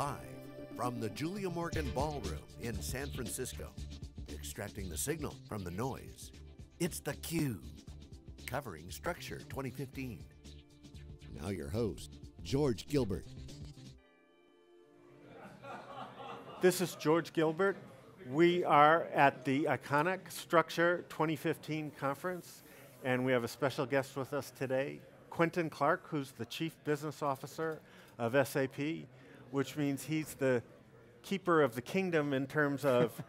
Live from the Julia Morgan Ballroom in San Francisco, extracting the signal from the noise, it's theCUBE, covering Structure 2015. Now your host, George Gilbert. This is George Gilbert. We are at the iconic Structure 2015 conference, and we have a special guest with us today, Quentin Clark, who's the Chief Business Officer of SAP, which means he's the keeper of the kingdom in terms of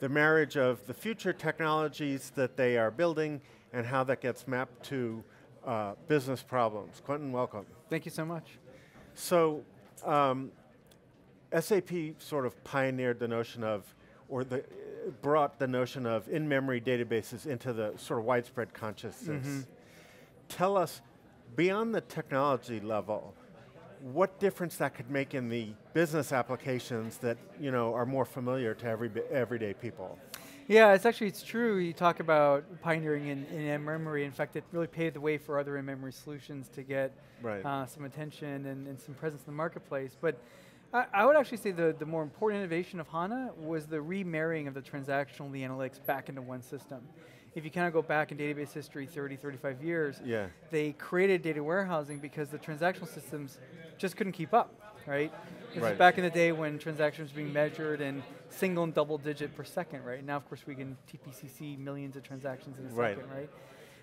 the marriage of the future technologies that they are building and how that gets mapped to business problems. Quentin, welcome. Thank you so much. So, SAP sort of pioneered the notion of, or brought the notion of in-memory databases into the sort of widespread consciousness. Mm-hmm. Tell us, beyond the technology level, what difference that could make in the business applications that are more familiar to everyday people? Yeah, it's true. You talk about pioneering in memory. In fact, it really paved the way for other in-memory solutions to get some attention and some presence in the marketplace. But I would actually say the more important innovation of HANA was the remarrying of the transactional and the analytics back into one system. If you kind of go back in database history 30, 35 years, they created data warehousing because the transactional systems just couldn't keep up, right? This is back in the day when transactions were being measured in single and double digit per second, right? Now, of course, we can TPCC millions of transactions in a second, right?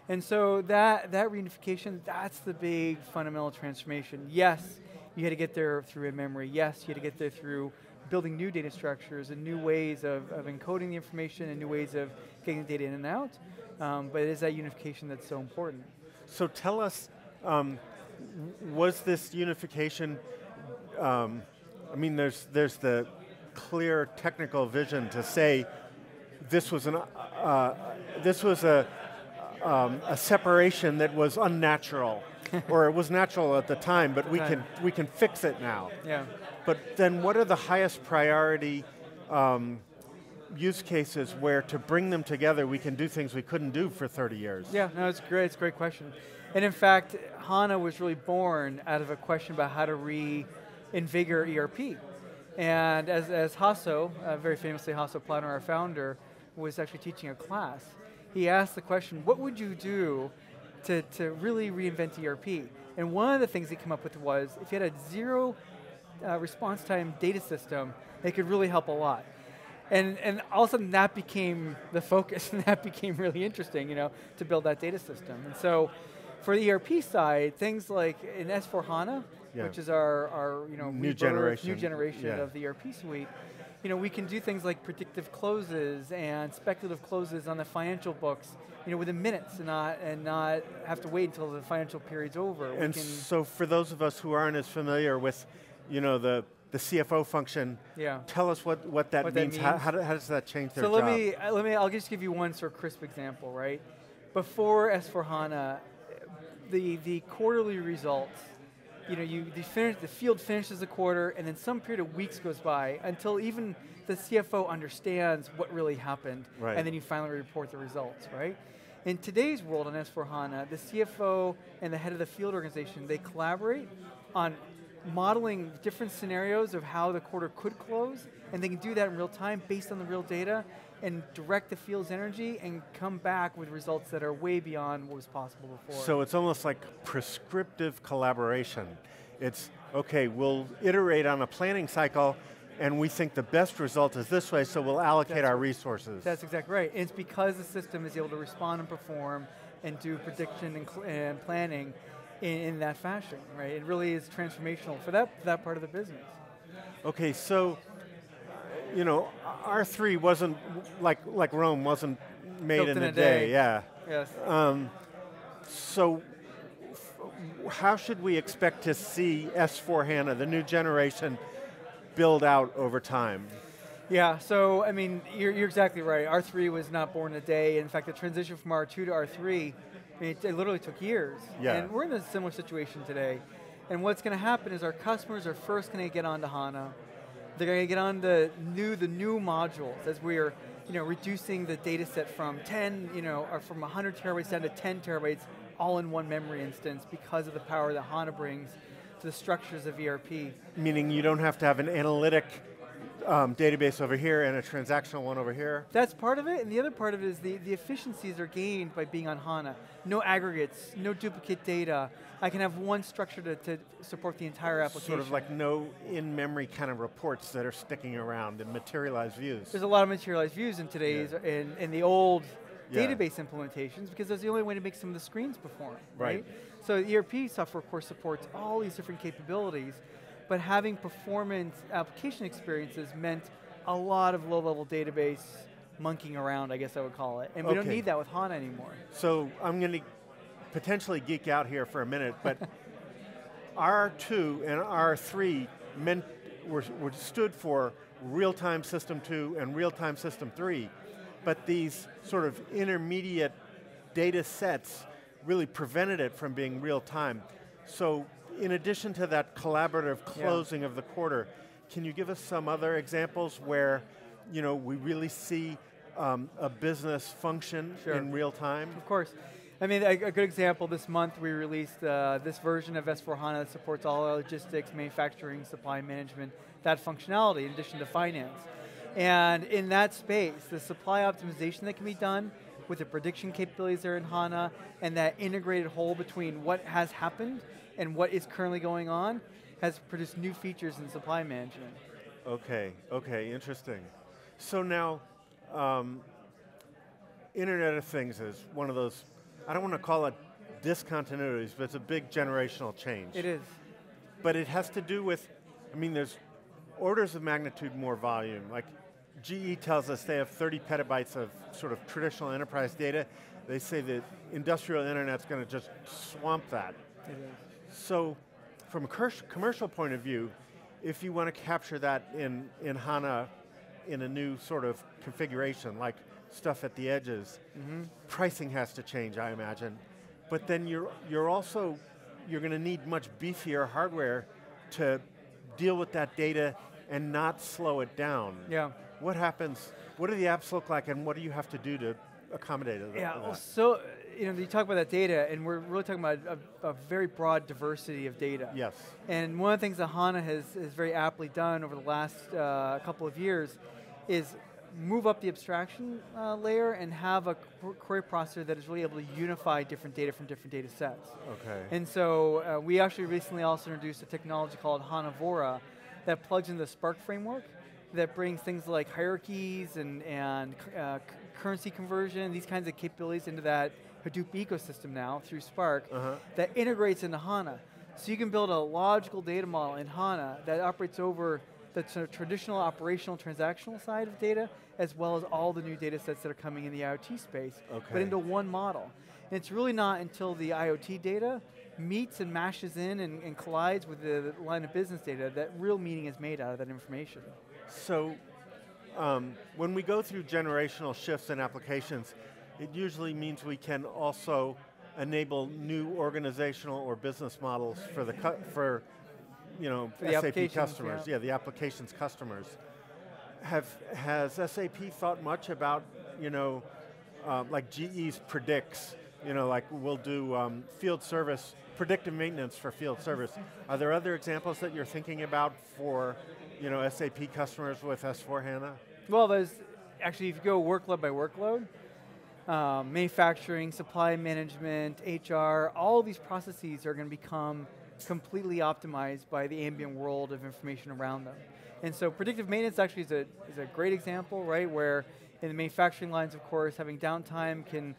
And so that reunification, that's the big fundamental transformation. Yes, you had to get there through in-memory. Yes, you had to get there through building new data structures and new ways of encoding the information and new ways of getting the data in and out. But it is that unification that's so important. So tell us, was this unification, I mean, there's the clear technical vision to say this was a separation that was unnatural, or it was natural at the time, but we can fix it now. Yeah. But then what are the highest priority use cases where to bring them together we can do things we couldn't do for 30 years? Yeah, no, it's a great question. And in fact, HANA was really born out of a question about how to reinvigorate ERP. And as Hasso, very famously Hasso Plattner, our founder, was actually teaching a class, he asked the question, what would you do to really reinvent ERP? And one of the things he came up with was, if you had a zero response time data system, it could really help a lot. And all of a sudden that became the focus, and that became really interesting, to build that data system. And so for the ERP side, things like in S4HANA, which is our new generation of the ERP suite, we can do things like predictive closes and speculative closes on the financial books, within minutes, and not have to wait until the financial period's over. And so for those of us who aren't as familiar with, the CFO function, tell us what that means. How does that change their job? So I'll just give you one sort of crisp example, right? Before S4HANA, the quarterly results, the field finishes the quarter, and then some period of weeks goes by until even the CFO understands what really happened, and then you finally report the results, right? In today's world on S4HANA, the CFO and the head of the field organization, they collaborate on modeling different scenarios of how the quarter could close, and they can do that in real time based on the real data and direct the field's energy and come back with results that are way beyond what was possible before. So it's almost like prescriptive collaboration. It's, okay, we'll iterate on a planning cycle and we think the best result is this way, so we'll allocate our resources. That's exactly right. And it's because the system is able to respond and perform and do prediction and planning in that fashion, right? It really is transformational for that part of the business. Okay, so, R3 wasn't, like Rome wasn't made in a day, Yes. So, how should we expect to see S4HANA, the new generation, build out over time? Yeah, so, I mean, you're exactly right. R3 was not born in a day. In fact, the transition from R2 to R3, it literally took years. Yeah. And we're in a similar situation today. And what's going to happen is our customers are first going to get onto HANA. They're going to get on the new modules as we're reducing the data set from 10, or from 100 terabytes down to 10 terabytes all in one memory instance because of the power that HANA brings the structures of ERP. Meaning you don't have to have an analytic database over here and a transactional one over here? That's part of it, and the other part of it is the efficiencies are gained by being on HANA. No aggregates, no duplicate data. I can have one structure to support the entire application. Sort of like no in-memory kind of reports that are sticking around and materialized views. There's a lot of materialized views in today's, in the old database implementations, because that's the only way to make some of the screens perform, right? So the ERP software, of course, supports all these different capabilities, but having performance application experiences meant a lot of low-level database monkeying around, I guess I would call it. And we don't need that with HANA anymore. So I'm going to potentially geek out here for a minute, but R2 and R3 meant, were stood for real-time system 2 and real-time system 3, but these sort of intermediate data sets really prevented it from being real-time. So in addition to that collaborative closing of the quarter, can you give us some other examples where, you know, we really see a business function in real time? Of course. I mean, a good example, this month we released this version of S4HANA that supports all our logistics, manufacturing, supply management, that functionality in addition to finance. And in that space, the supply optimization that can be done with the prediction capabilities there in HANA and that integrated whole between what has happened and what is currently going on has produced new features in supply management. Okay, okay, interesting. So now, Internet of Things is one of those, I don't want to call it discontinuities, but it's a big generational change. It is. But it has to do with, I mean, there's orders of magnitude more volume. Like GE tells us they have 30 petabytes of sort of traditional enterprise data. They say that industrial internet's going to just swamp that. It is. So, from a commercial point of view, if you want to capture that in HANA in a new sort of configuration, like stuff at the edges, pricing has to change, I imagine. But then you're going to need much beefier hardware to deal with that data and not slow it down. Yeah. What happens, what do the apps look like and what do you have to do to accommodate it? Yeah, well, so, you know, you talk about that data, and we're really talking about a very broad diversity of data. Yes. And one of the things that HANA has very aptly done over the last couple of years is move up the abstraction layer and have a query processor that is really able to unify different data from different data sets. Okay. And so we actually recently also introduced a technology called HANAvora that plugs into the Spark framework that brings things like hierarchies and currency conversion, these kinds of capabilities into that Hadoop ecosystem now through Spark that integrates into HANA. So you can build a logical data model in HANA that operates over the traditional operational transactional side of data as well as all the new data sets that are coming in the IoT space, but into one model. And it's really not until the IoT data meets and mashes in and collides with the line of business data that real meaning is made out of that information. So, when we go through generational shifts in applications, it usually means we can also enable new organizational or business models for the for SAP customers. Yeah, the applications customers. Has SAP thought much about, you know, like GE's predicts? You know, like we'll do field service, predictive maintenance for field service. Are there other examples that you're thinking about for, you know, SAP customers with S4HANA? Well, there's, actually if you go workload by workload, manufacturing, supply management, HR, all these processes are going to become completely optimized by the ambient world of information around them. And so predictive maintenance actually is a great example, right, where in the manufacturing lines, of course, having downtime can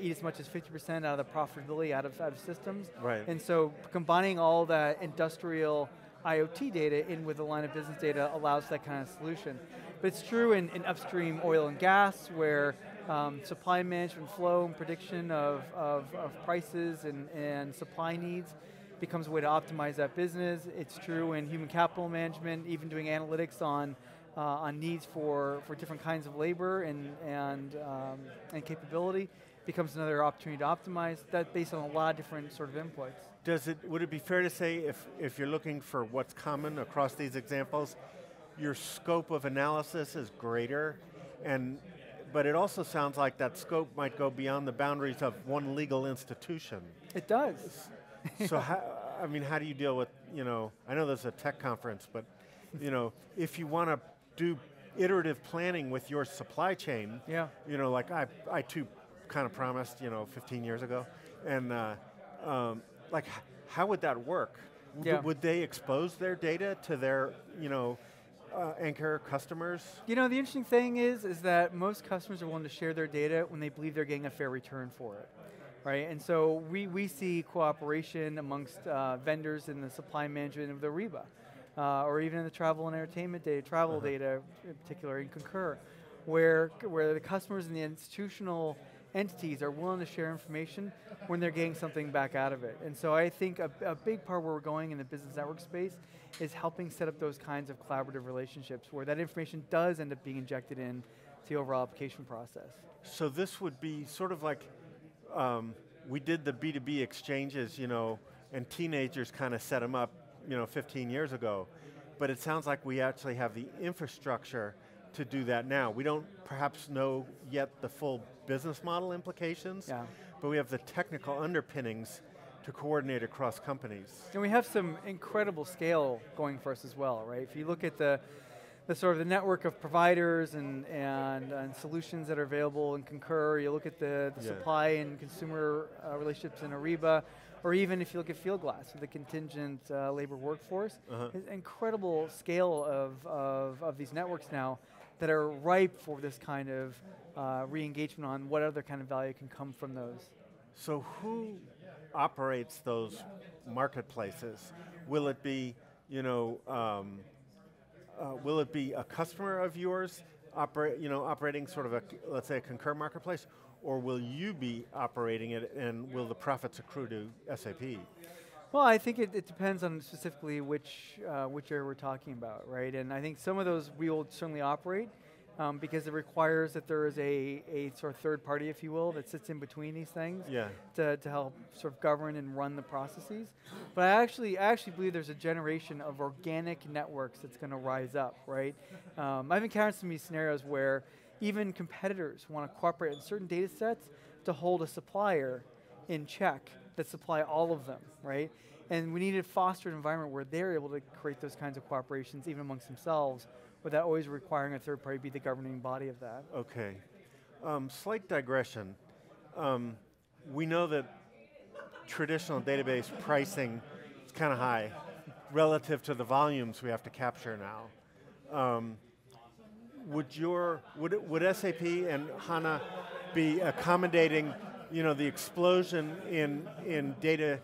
eat as much as 50% out of the profitability out of systems. Right. And so combining all that industrial IoT data in with the line of business data allows that kind of solution. But it's true in upstream oil and gas where supply management flow and prediction of prices and supply needs becomes a way to optimize that business. It's true in human capital management, even doing analytics on needs for different kinds of labor and capability becomes another opportunity to optimize that based on a lot of different sort of inputs. Would it be fair to say if you're looking for what's common across these examples, your scope of analysis is greater, but it also sounds like that scope might go beyond the boundaries of one legal institution. It does. So I mean, how do you deal with, you know, I know this is a tech conference, but you know, if you want to do iterative planning with your supply chain, yeah. You know, like I too kind of promised, you know, 15 years ago, and like, how would that work? Yeah. Would they expose their data to their, you know, anchor customers? You know, the interesting thing is that most customers are willing to share their data when they believe they're getting a fair return for it, right? And so we see cooperation amongst vendors in the supply management of the Ariba, or even in the travel and entertainment data, travel data in particular, in Concur, where the customers and the institutional entities are willing to share information when they're getting something back out of it. And so I think a big part where we're going in the business network space is helping set up those kinds of collaborative relationships where that information does end up being injected into the overall application process. So this would be sort of like, we did the B2B exchanges, you know, and teenagers kind of set them up, you know, 15 years ago, but it sounds like we actually have the infrastructure to do that now. We don't perhaps know yet the full business model implications, yeah. But we have the technical underpinnings to coordinate across companies. And we have some incredible scale going for us as well, right? If you look at the sort of the network of providers and solutions that are available in Concur, you look at the yeah. Supply and consumer relationships in Ariba, or even if you look at Fieldglass, the contingent labor workforce, there's incredible scale of these networks now that are ripe for this kind of re-engagement on what other kind of value can come from those. So who operates those marketplaces? Will it be, you know, will it be a customer of yours, operating sort of a, let's say, a Concur marketplace, or will you be operating it, and will the profits accrue to SAP? Well, I think it depends on specifically which area we're talking about, right? And I think some of those we will certainly operate because it requires that there is a sort of third party, if you will, that sits in between these things yeah. to help sort of govern and run the processes. But I actually believe there's a generation of organic networks that's going to rise up, right? I've encountered some of these scenarios where even competitors want to cooperate in certain data sets to hold a supplier in check that supply all of them, right? And we need to foster an environment where they're able to create those kinds of cooperations even amongst themselves without always requiring a third party be the governing body of that. Okay, slight digression. We know that traditional database pricing is kind of high relative to the volumes we have to capture now. Would SAP and HANA be accommodating, you know, the explosion in data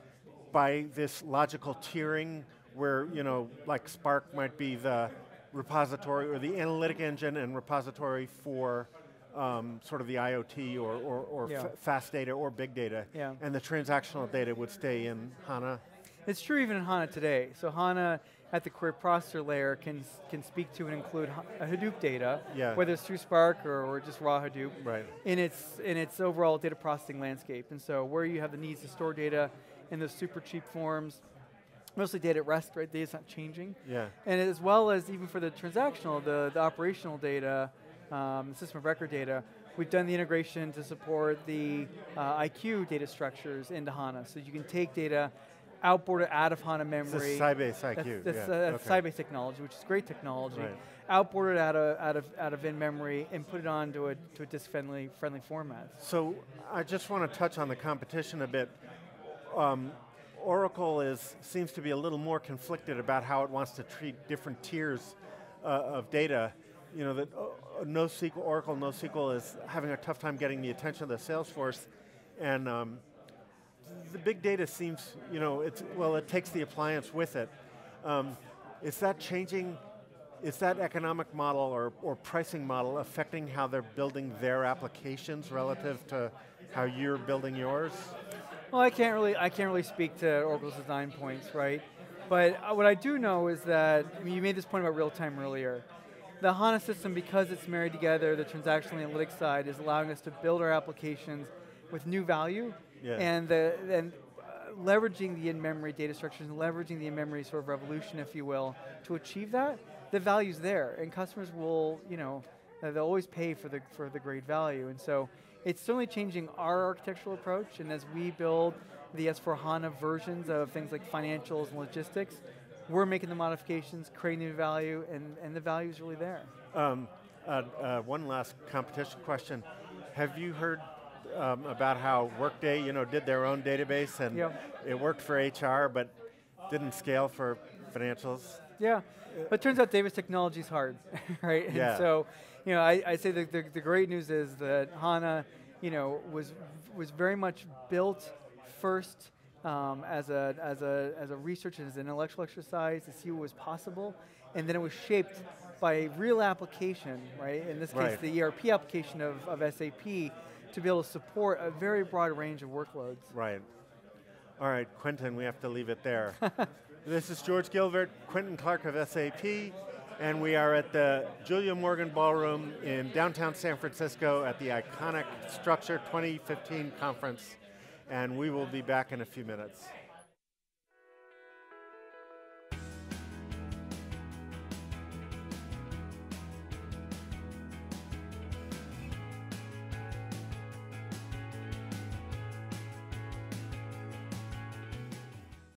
by this logical tiering where, you know, like Spark might be the repository or the analytic engine and repository for sort of the IoT or yeah. Fast data or big data, yeah. And the transactional data would stay in HANA? It's true even in HANA today. So HANA at the query processor layer can speak to and include Hadoop data, yeah. Whether it's through Spark or just raw Hadoop, right. in its overall data processing landscape. And so where you have the needs to store data in those super cheap forms, mostly data at rest, right? Data's not changing. Yeah. And as well as even for the transactional, the operational data, the system of record data, we've done the integration to support the IQ data structures into HANA. So you can take data outboarded out of HANA memory. It's Sybase IQ. That's okay. Sybase technology, which is great technology. Right. Outboarded out of in-memory and put it on to a disk-friendly format. So I just want to touch on the competition a bit. Oracle seems to be a little more conflicted about how it wants to treat different tiers of data. You know, that Oracle NoSQL is having a tough time getting the attention of the sales force, and the big data seems, you know, it takes the appliance with it. Is that changing, is that economic model or pricing model affecting how they're building their applications relative to how you're building yours? Well, I can't really speak to Oracle's design points, right? But what I do know is that, I mean, you made this point about real time earlier. The HANA system, because it's married together, the transactional analytics side is allowing us to build our applications with new value, yeah. and leveraging the in-memory data structures, and leveraging the in-memory sort of revolution, if you will, to achieve that, the value's there, and customers will, you know, they'll always pay for the great value, and so it's certainly changing our architectural approach, and as we build the S4HANA versions of things like financials and logistics. We're making the modifications, creating new value, and the value is really there. One last competition question. Have you heard about how Workday, did their own database and it worked for HR but didn't scale for financials? Yeah, but it turns out Davis technology is hard, right? Yeah. And so, I say that the great news is that HANA, was very much built first as a research and as an intellectual exercise to see what was possible, and then it was shaped by a real application, right? In this case, the ERP application of SAP to be able to support a very broad range of workloads. Right. All right, Quentin, we have to leave it there. This is George Gilbert, Quentin Clark of SAP, and we are at the Julia Morgan Ballroom in downtown San Francisco at the iconic Structure 2015 conference, and we will be back in a few minutes.